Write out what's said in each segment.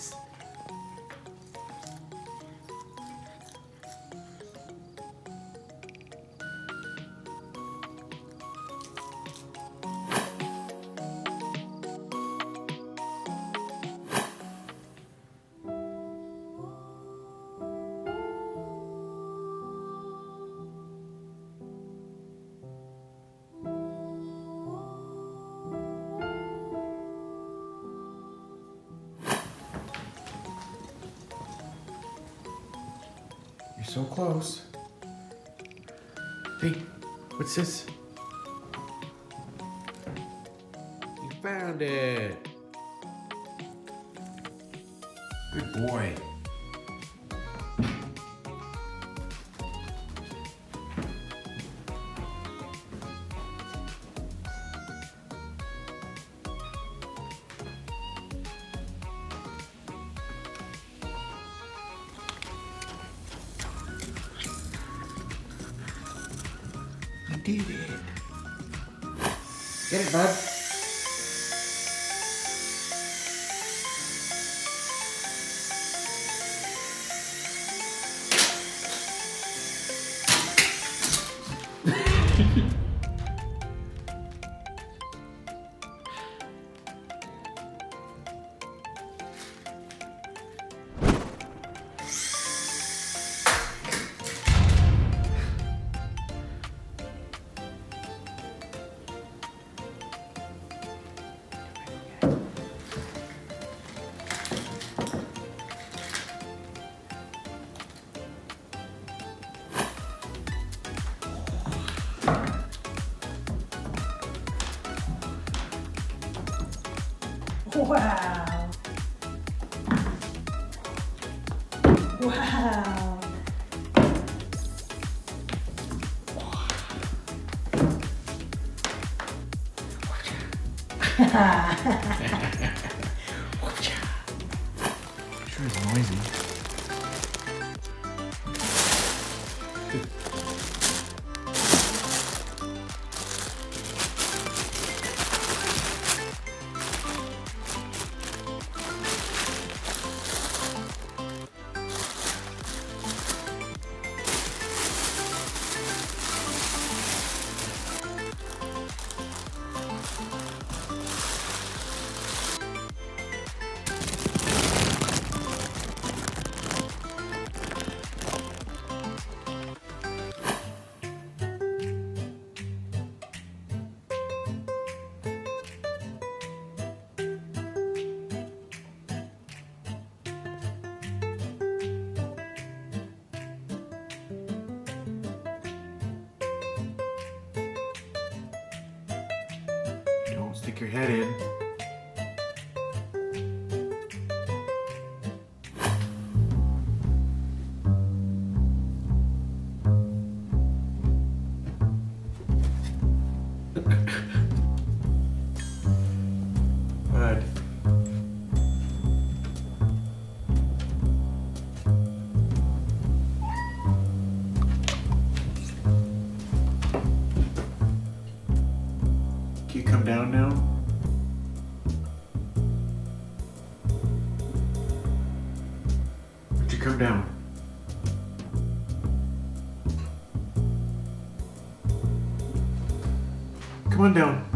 this. You're so close. Hey, what's this? You found it. Good boy. Did it. Get it, bud. Wow! Wow! Sure is noisy. Stick your head in. Bud. Can you come down now? Would you come down? Come on down.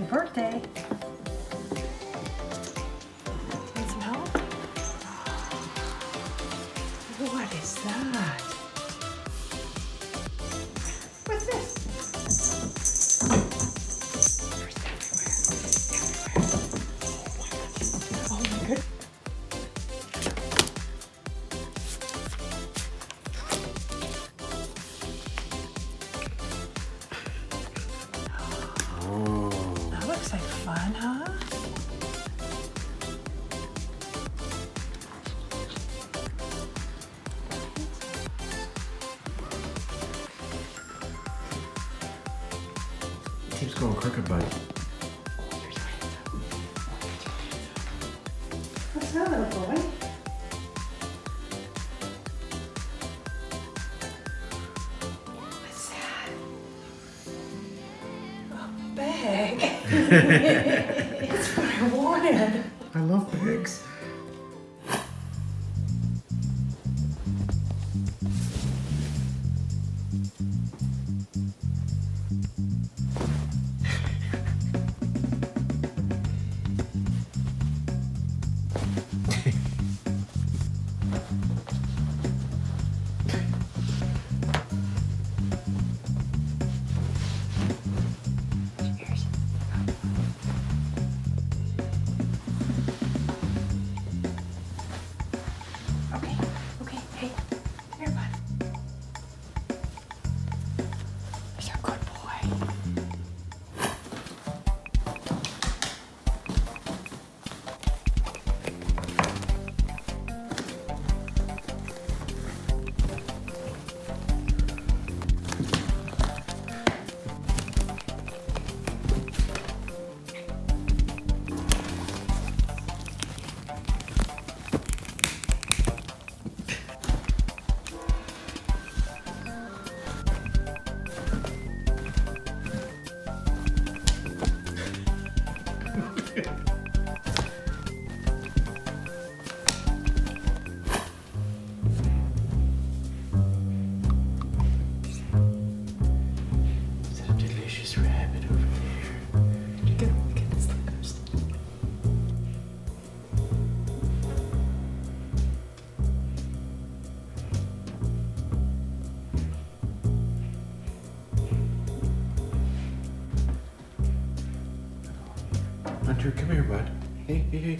Happy birthday. Need some help? What is that? What's this? Like fun, huh? It keeps going crooked, bud. What's that, little boy? What's that? A bag. It's what I wanted. I love bags. Hunter, come here, bud. Hey, hey, hey.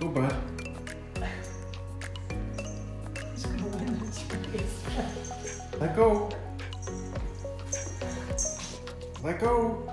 Go, bud. He's gonna win this race. Let go. Let go.